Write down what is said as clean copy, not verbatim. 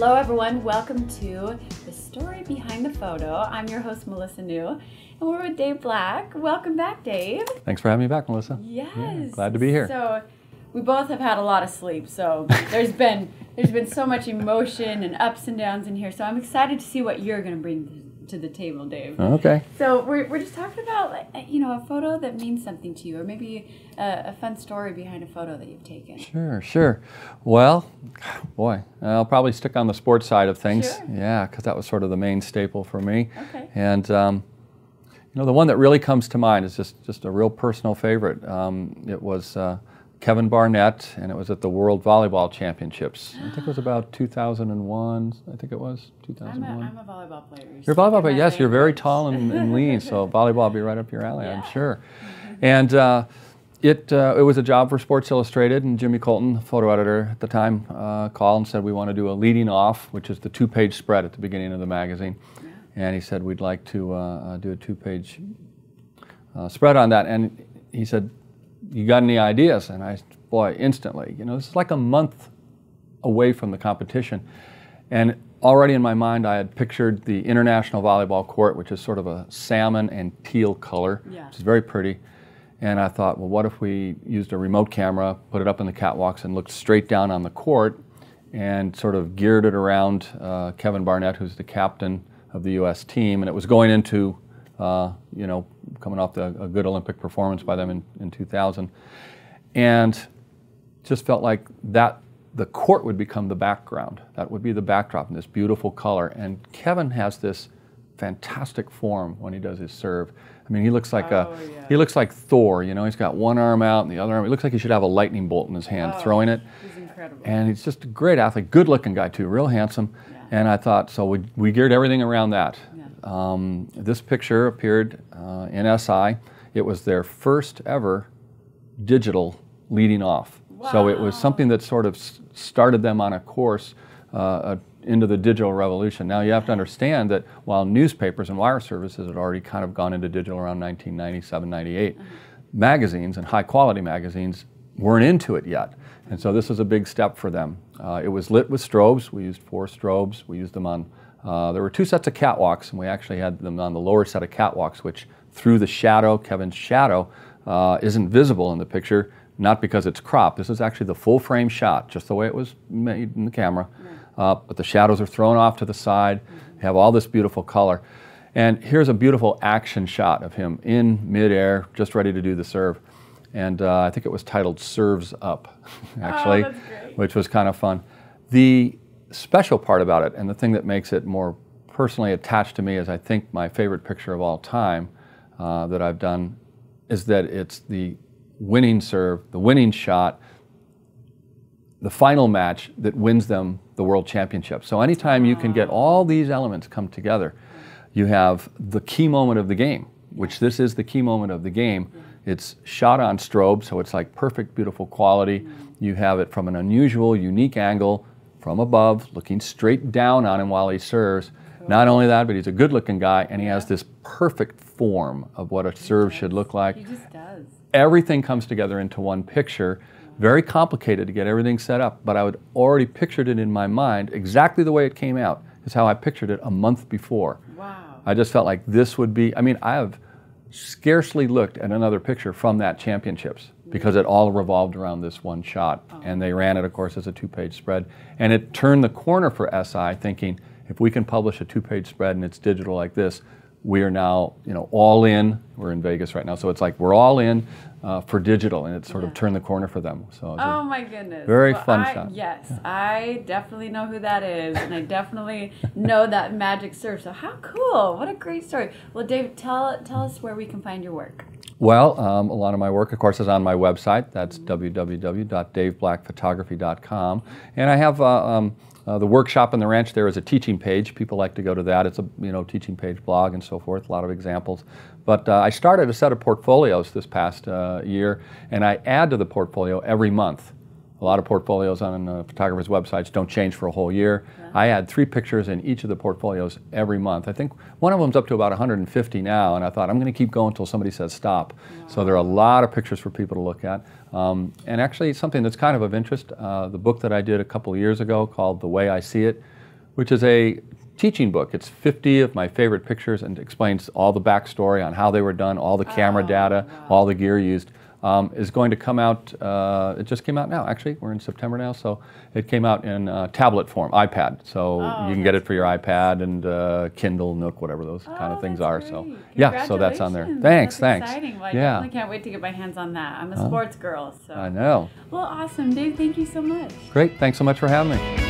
Hello everyone, welcome to The Story Behind the Photo. I'm your host, Melissa Niu, and we're with Dave Black. Welcome back, Dave. Thanks for having me back, Melissa. Yes. Yeah, glad to be here. So we both have had a lot of sleep, so there's been so much emotion and ups and downs in here, so I'm excited to see what you're going to bring to the table, Dave. Okay. So we're just talking about, you know, a photo that means something to you, or maybe a fun story behind a photo that you've taken. Sure. Well, boy, I'll probably stick on the sports side of things. Sure. Yeah, because that was sort of the main staple for me. Okay. And, you know, the one that really comes to mind is just a real personal favorite. It was... Kevin Barnett, and it was at the World Volleyball Championships. I think it was about 2001. I think it was 2001. I'm a volleyball player. You're a volleyball player, yes. You're very tall and lean, so volleyball will be right up your alley, yeah. I'm sure. And it was a job for Sports Illustrated, and Jimmy Colton, the photo editor at the time, called and said, we want to do a leading off, which is the two-page spread at the beginning of the magazine. And he said, we'd like to do a two-page spread on that. And he said, you got any ideas? And I, boy, instantly, you know, this is like a month away from the competition. And already in my mind, I had pictured the International Volleyball Court, which is sort of a salmon and teal color, yeah. Which is very pretty. And I thought, well, what if we used a remote camera, put it up in the catwalks and looked straight down on the court and sort of geared it around Kevin Barnett, who's the captain of the U.S. team. And it was going into, you know, coming off a good Olympic performance by them in 2000. And just felt like that the court would become the background. That would be the backdrop in this beautiful color. And Kevin has this fantastic form when he does his serve. I mean, he looks like he looks like Thor, you know, he's got one arm out and the other arm. He looks like he should have a lightning bolt in his hand throwing it. He's incredible. And he's just a great athlete, good looking guy too, real handsome. Yeah. And I thought, so we geared everything around that. Yeah. This picture appeared in SI. It was their first ever digital leading off. Wow. So it was something that sort of started them on a course into the digital revolution. Now you have to understand that while newspapers and wire services had already kind of gone into digital around 1997, 98, mm-hmm. magazines and high quality magazines weren't into it yet. And so this was a big step for them. It was lit with strobes. We used 4 strobes. We used them on there were 2 sets of catwalks, and we actually had them on the lower set of catwalks, which through the shadow, Kevin's shadow, isn't visible in the picture, not because it's cropped. This is actually the full frame shot, just the way it was made in the camera. But the shadows are thrown off to the side, mm-hmm. have all this beautiful color. And here's a beautiful action shot of him in midair, just ready to do the serve. And I think it was titled Serves Up, actually, which was kind of fun. The special part about it, and the thing that makes it more personally attached to me is I think my favorite picture of all time that I've done is that it's the winning serve, the winning shot, the final match that wins them the World Championship. So anytime you can get all these elements come together, you have the key moment of the game, which this is the key moment of the game. It's shot on strobe, so it's like perfect, beautiful quality. You have it from an unusual, unique angle, from above, looking straight down on him while he serves. Cool. Not only that, but he's a good-looking guy, and he has this perfect form of what a serve should look like. He just does. Everything comes together into one picture. Wow. Very complicated to get everything set up, but I had already pictured it in my mind. Exactly the way it came out is how I pictured it a month before. Wow. I just felt like this would be, I mean, I have scarcely looked at another picture from that championships, because it all revolved around this one shot. Oh. And they ran it, of course, as a two-page spread. And it turned the corner for SI thinking, if we can publish a two-page spread and it's digital like this, we are now, you know, all in. We're in Vegas right now, so it's like we're all in for digital, and it sort of turned the corner for them. So oh my goodness. Very fun shot. Yes, yeah. I definitely know who that is, and I definitely know that magic serve. So how cool. What a great story. Well, Dave, tell us where we can find your work. Well, a lot of my work, of course, is on my website. That's www.daveblackphotography.com. And I have the workshop and the ranch there is a teaching page. People like to go to that. It's a, you know, teaching page, blog and so forth, a lot of examples. But I started a set of portfolios this past year, and I add to the portfolio every month. A lot of portfolios on photographers' websites don't change for a whole year. Yeah. I add 3 pictures in each of the portfolios every month. I think one of them's up to about 150 now, and I thought I'm going to keep going until somebody says stop. Wow. So there are a lot of pictures for people to look at. And actually something that's kind of interest, the book that I did a couple years ago called The Way I See It, which is a teaching book. It's 50 of my favorite pictures and explains all the backstory on how they were done, all the camera data, all the gear used. Is going to come out, it just came out now, actually. We're in September now, so it came out in tablet form, iPad. So you can get it for your iPad and Kindle, Nook, whatever those kind of things are. Great. So yeah, so that's on there. Thanks, that's exciting. Well, I definitely can't wait to get my hands on that. I'm a sports girl, so. I know. Well, awesome, Dave, thank you so much. Great, thanks so much for having me.